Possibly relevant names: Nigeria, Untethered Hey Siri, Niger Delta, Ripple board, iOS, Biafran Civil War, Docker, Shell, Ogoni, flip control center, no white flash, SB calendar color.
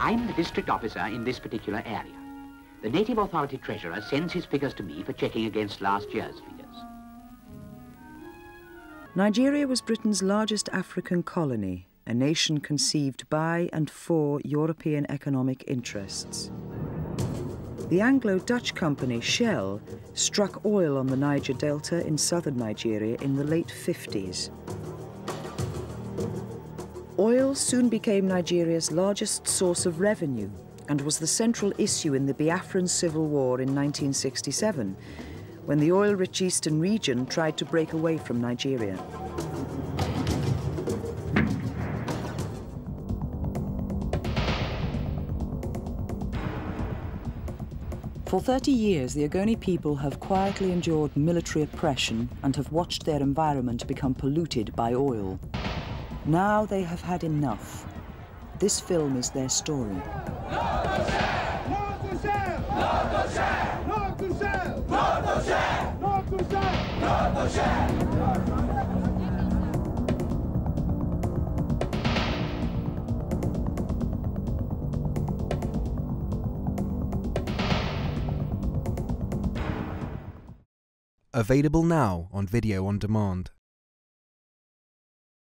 I'm the district officer in this particular area. The Native Authority Treasurer sends his figures to me for checking against last year's figures. Nigeria was Britain's largest African colony, a nation conceived by and for European economic interests. The Anglo-Dutch company Shell struck oil on the Niger Delta in southern Nigeria in the late 50s. Oil soon became Nigeria's largest source of revenue and was the central issue in the Biafran Civil War in 1967, when the oil-rich eastern region tried to break away from Nigeria. For 30 years, the Ogoni people have quietly endured military oppression and have watched their environment become polluted by oil. Now they have had enough. This film is their story. No to Shell! No to Shell! No to Shell! No to Shell! No to Shell! No to Shell! No to Shell! No to Shell! Available now on video on demand.